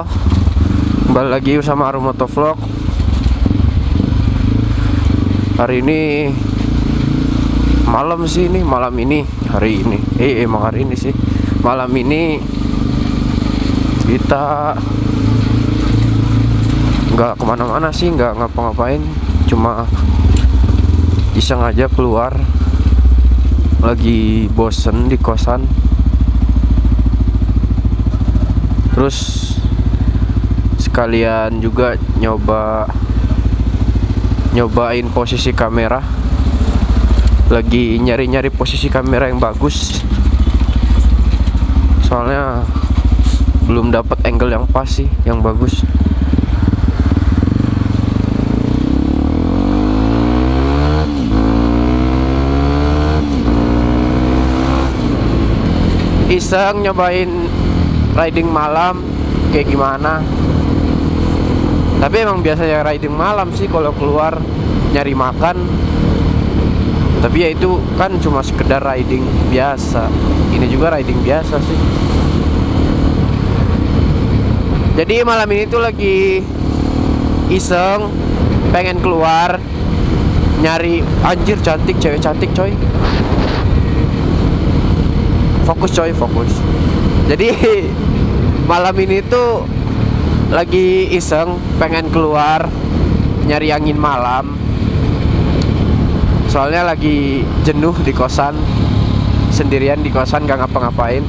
halo, kembali lagi sama Arul Motovlog. Hari ini malam sih, ini malam ini hari ini emang hari ini sih malam ini kita nggak kemana-mana sih, nggak ngapa-ngapain, cuma iseng aja keluar, lagi bosen di kosan. Terus sekalian juga nyobain posisi kamera. Lagi nyari-nyari posisi kamera yang bagus. Soalnya belum dapat angle yang pas sih, yang bagus. Iseng nyobain riding malam kayak gimana. Tapi emang biasanya riding malam sih kalau keluar nyari makan. Tapi ya itu kan cuma sekedar riding biasa. Ini juga riding biasa sih. Jadi malam ini tuh lagi iseng pengen keluar nyari, anjir cantik, cewek cantik coy. Fokus coy, fokus. Jadi malam ini tuh lagi iseng pengen keluar nyari angin malam. Soalnya lagi jenuh di kosan, sendirian di kosan, gak ngapa-ngapain.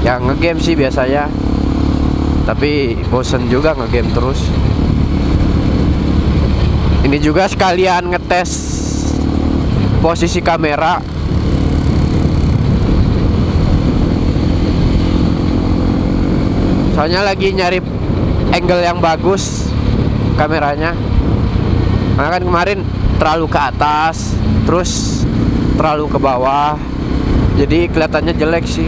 Ya ngegame sih biasanya, tapi bosen juga ngegame terus. Ini juga sekalian ngetes posisi kamera. Soalnya lagi nyari angle yang bagus kameranya. Karena kan kemarin terlalu ke atas, terus terlalu ke bawah, jadi kelihatannya jelek sih.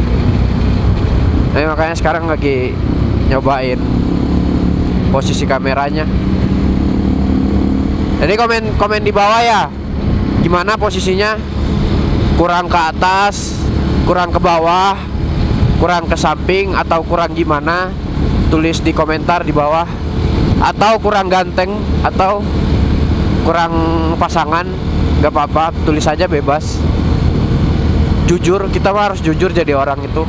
Nah, makanya sekarang lagi nyobain posisi kameranya. Jadi komen di bawah ya, gimana posisinya, kurang ke atas, kurang ke bawah, kurang ke samping, atau kurang gimana. Tulis di komentar di bawah, atau kurang ganteng, atau kurang pasangan, nggak apa-apa, tulis aja bebas. Jujur, kita mah harus jujur jadi orang itu.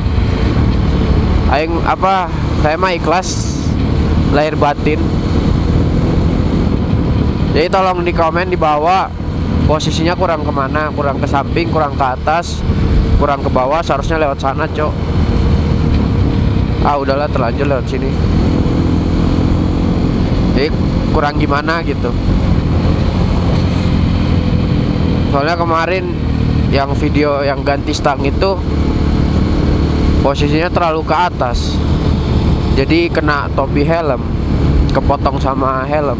Aing apa, saya mah ikhlas lahir batin. Jadi tolong di komen di bawah posisinya kurang kemana, kurang ke samping, kurang ke atas, kurang ke bawah, seharusnya lewat sana cok. Ah udahlah, terlanjur lewat sini. Jadi kurang gimana gitu. Soalnya kemarin yang video yang ganti stang itu posisinya terlalu ke atas, jadi kena topi helm, kepotong sama helm.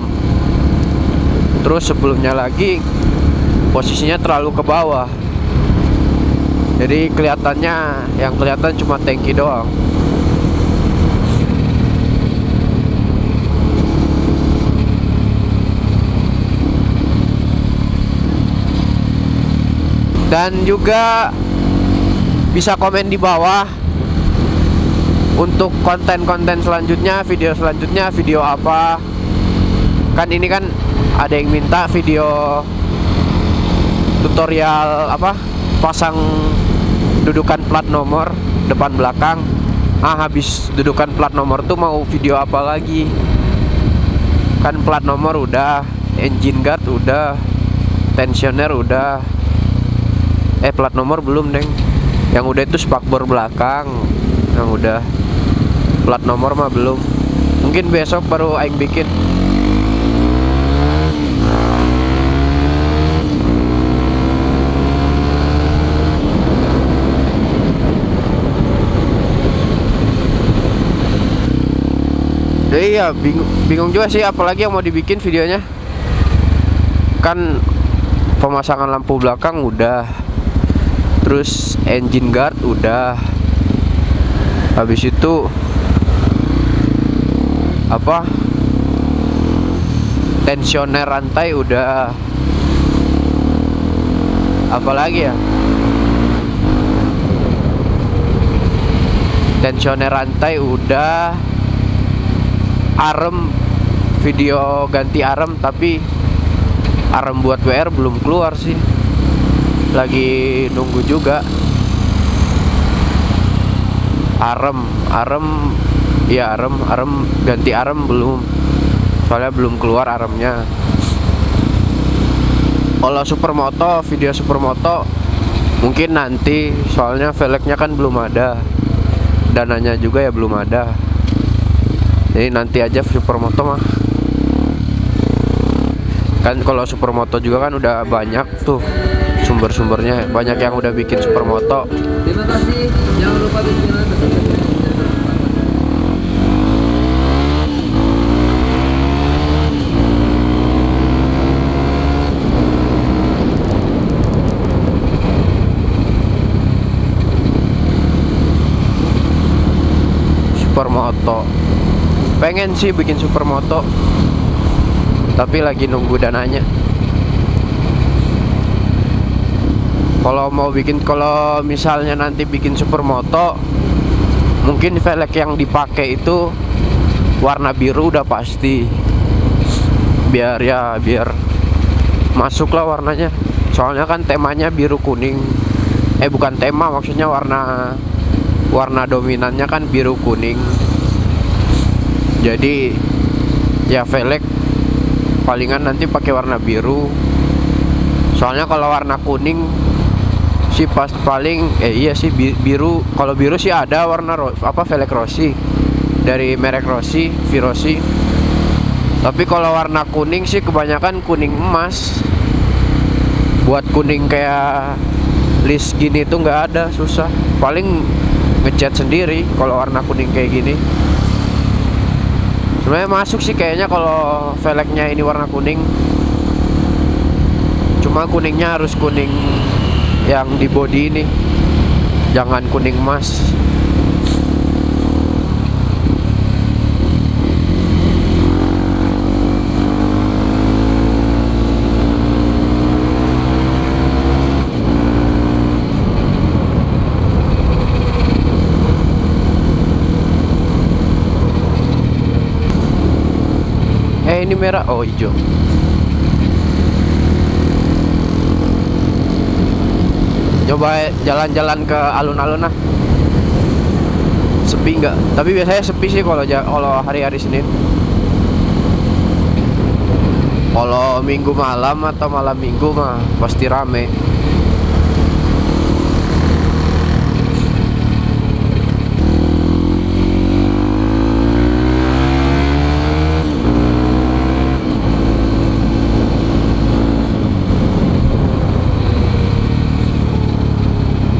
Terus sebelumnya lagi posisinya terlalu ke bawah, jadi kelihatannya, yang kelihatan cuma tangki doang. Dan juga bisa komen di bawah untuk konten-konten selanjutnya, video apa. Kan ini kan ada yang minta video tutorial apa, pasang dudukan plat nomor depan belakang. Ah, habis dudukan plat nomor tuh mau video apa lagi? Kan plat nomor udah, engine guard udah, tensioner udah. Plat nomor belum deng. Yang udah itu spakbor belakang. Yang udah. Plat nomor mah belum. Mungkin besok baru aing bikin. Jadi ya bingung juga sih apalagi yang mau dibikin videonya. Kan pemasangan lampu belakang udah. Terus engine guard udah. Habis itu apa, tensioner rantai udah. Apalagi ya, tensioner rantai udah. arem, video ganti arem, tapi arem buat WR belum keluar sih, lagi nunggu juga. Arem ganti arem belum, soalnya belum keluar aremnya. Kalau supermoto, video supermoto mungkin nanti, soalnya velgnya kan belum ada, dananya juga ya belum ada, jadi nanti aja supermoto mah. Kan kalau supermoto juga kan udah banyak tuh sumber-sumbernya, banyak yang udah bikin supermoto. Terima kasih, jangan lupa supermoto. Pengen sih bikin supermoto, tapi lagi nunggu dananya. Kalau mau bikin, kalau misalnya nanti bikin supermoto, mungkin velg yang dipakai itu warna biru udah pasti, biar ya biar masuklah warnanya. Soalnya kan temanya biru kuning, bukan tema, maksudnya warna dominannya kan biru kuning. Jadi ya velg palingan nanti pakai warna biru. Soalnya kalau warna kuning sih pas paling iya sih biru. Kalau biru sih ada warna velg Rossi dari merek Rossi, Vi Rossi. Tapi kalau warna kuning sih kebanyakan kuning emas. Buat kuning kayak list gini tuh nggak ada, susah. Paling ngecat sendiri kalau warna kuning kayak gini. Sebenarnya masuk sih kayaknya kalau velgnya ini warna kuning. Cuma kuningnya harus kuning yang di body ini, jangan kuning emas. Ini merah, hijau. Coba jalan-jalan ke alun-alun lah. Sepi nggak? Tapi biasanya sepi sih kalau hari-hari Senin. Kalau Minggu malam atau malam Minggu mah pasti rame.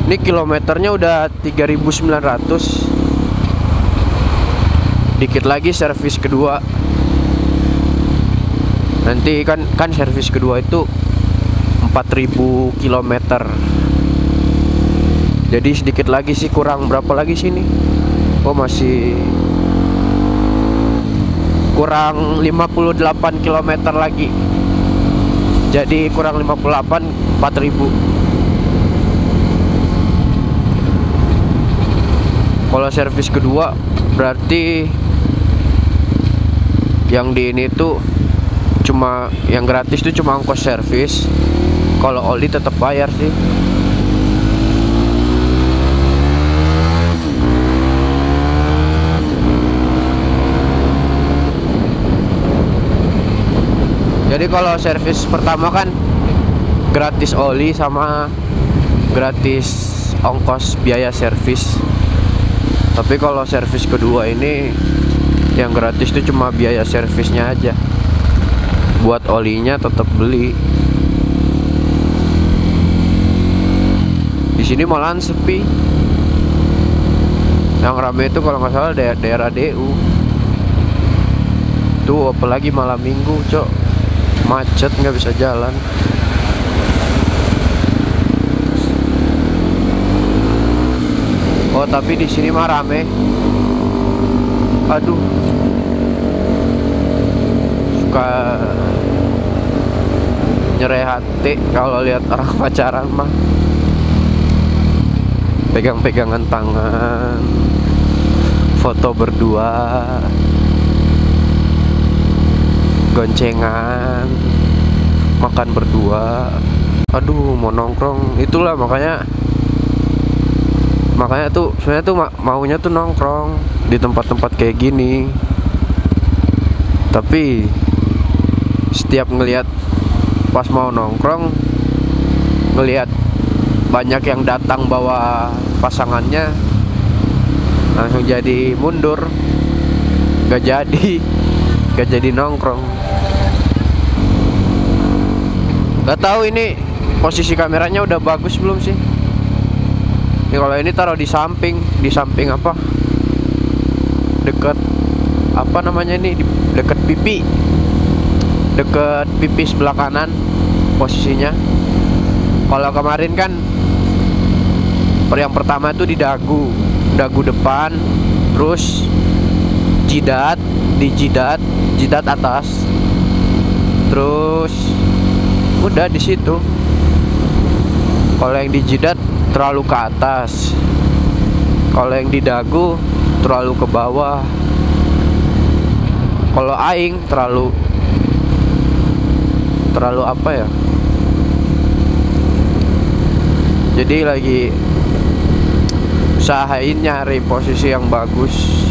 Ini kilometernya udah 3.900. Dikit lagi servis kedua. Nanti kan servis kedua itu 4.000 km. Jadi sedikit lagi sih, kurang berapa lagi sih ini? Oh, masih kurang 58 km lagi. Jadi kurang 58, 4.000. Kalau servis kedua berarti yang di ini tuh cuma yang gratis tuh cuma ongkos servis. Kalau oli tetap bayar sih. Jadi kalau servis pertama kan gratis oli sama gratis ongkos biaya servis. Tapi kalau servis kedua ini yang gratis itu cuma biaya servisnya aja. Buat olinya tetap beli. Di sini malahan sepi. Yang rame itu kalau nggak salah daerah DU. Tuh apalagi malam Minggu, cok. Macet, nggak bisa jalan. Oh, tapi di sini mah rame. Aduh. Suka nyereh hati kalau lihat orang pacaran mah. Pegang-pegangan tangan. Foto berdua. goncengan, makan berdua. Aduh, mau nongkrong. Itulah makanya tuh sebenarnya tuh maunya tuh nongkrong di tempat-tempat kayak gini. Tapi setiap ngelihat pas mau nongkrong, ngelihat banyak yang datang bawa pasangannya, langsung jadi mundur. Gak jadi nongkrong. Gak tahu ini posisi kameranya udah bagus belum sih? Ini kalau ini taruh di samping apa? Deket apa namanya ini? Deket pipi sebelah kanan posisinya. Kalau kemarin kan yang pertama itu di dagu depan, terus jidat, di jidat atas, terus udah di situ. Kalau yang di jidat terlalu ke atas, kalau yang di dagu terlalu ke bawah, kalau aing terlalu apa ya? Jadi lagi usahain nyari posisi yang bagus.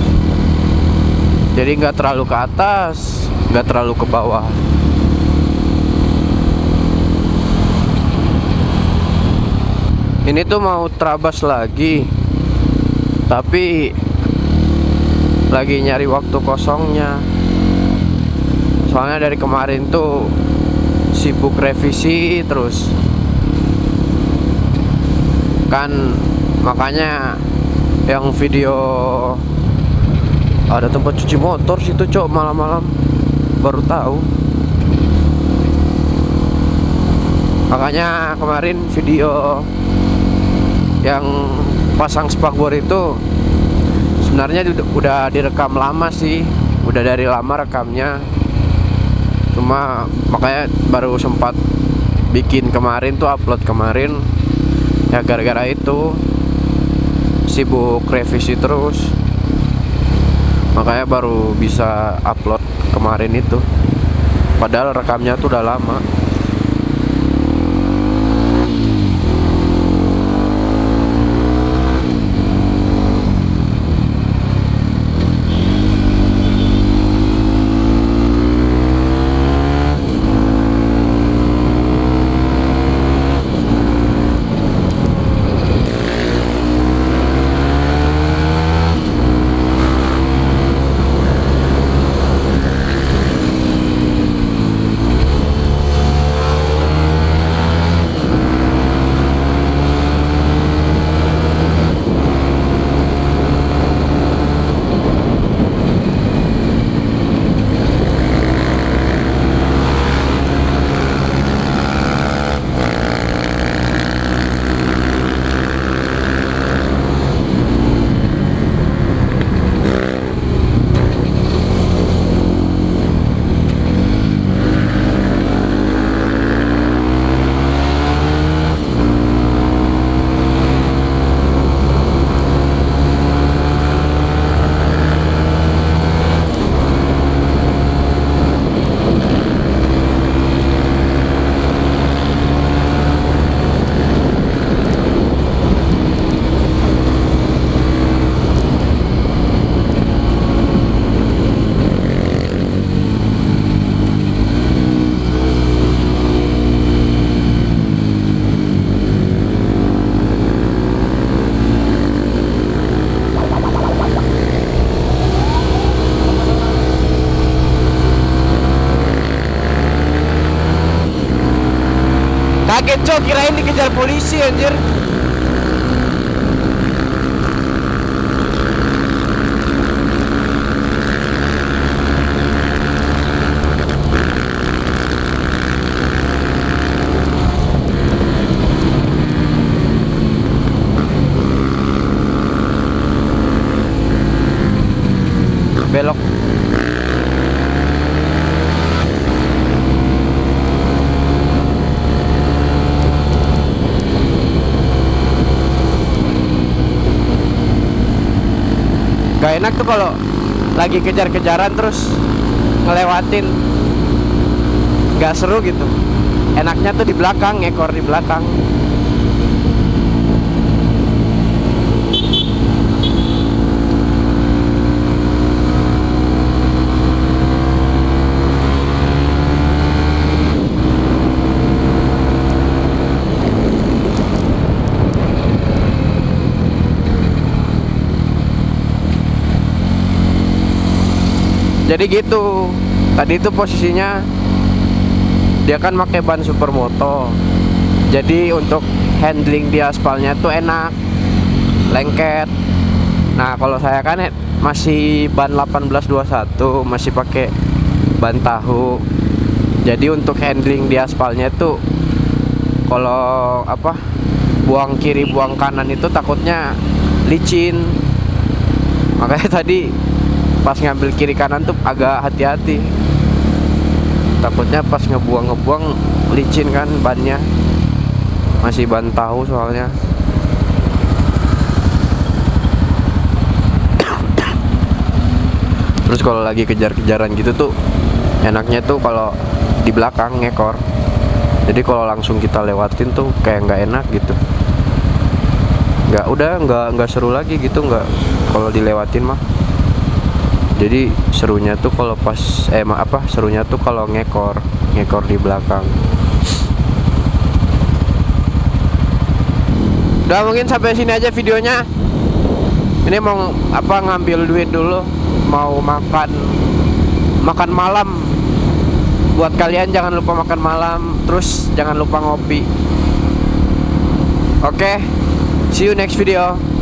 Jadi nggak terlalu ke atas, nggak terlalu ke bawah. Ini tuh mau terabas lagi, tapi lagi nyari waktu kosongnya. Soalnya dari kemarin tuh sibuk revisi terus. Kan makanya yang video ada tempat cuci motor situ, cok, malam-malam baru tahu. Makanya kemarin video yang pasang spakbor itu sebenarnya udah direkam lama sih, udah dari lama rekamnya. Cuma makanya baru sempat bikin kemarin tuh, upload kemarin ya, gara-gara itu sibuk revisi terus. Makanya baru bisa upload kemarin itu. Padahal rekamnya tuh udah lama. Kaget, cok, kirain dikejar polisi, anjir. Belok. Gak enak tuh kalau lagi kejar-kejaran terus ngelewatin nggak seru gitu. Enaknya tuh di belakang, ngekor di belakang. Jadi gitu, tadi itu posisinya dia kan pakai ban supermoto, jadi untuk handling di aspalnya tuh enak, lengket. Nah kalau saya kan masih ban 1821, masih pakai ban tahu, jadi untuk handling di aspalnya tuh kalau apa buang kiri buang kanan itu takutnya licin, makanya tadi pas ngambil kiri kanan tuh agak hati-hati, takutnya pas ngebuang licin kan, bannya masih ban tahu soalnya. Terus kalau lagi kejar-kejaran gitu tuh enaknya tuh kalau di belakang ngekor, jadi kalau langsung kita lewatin tuh kayak nggak enak gitu, nggak, udah nggak seru lagi gitu, nggak kalau dilewatin mah. Jadi serunya tuh kalau pas serunya tuh kalau ngekor di belakang. Udah, mungkin sampai sini aja videonya. Ini mau ngambil duit dulu, mau makan malam. Buat kalian jangan lupa makan malam, terus jangan lupa ngopi. Oke, see you next video.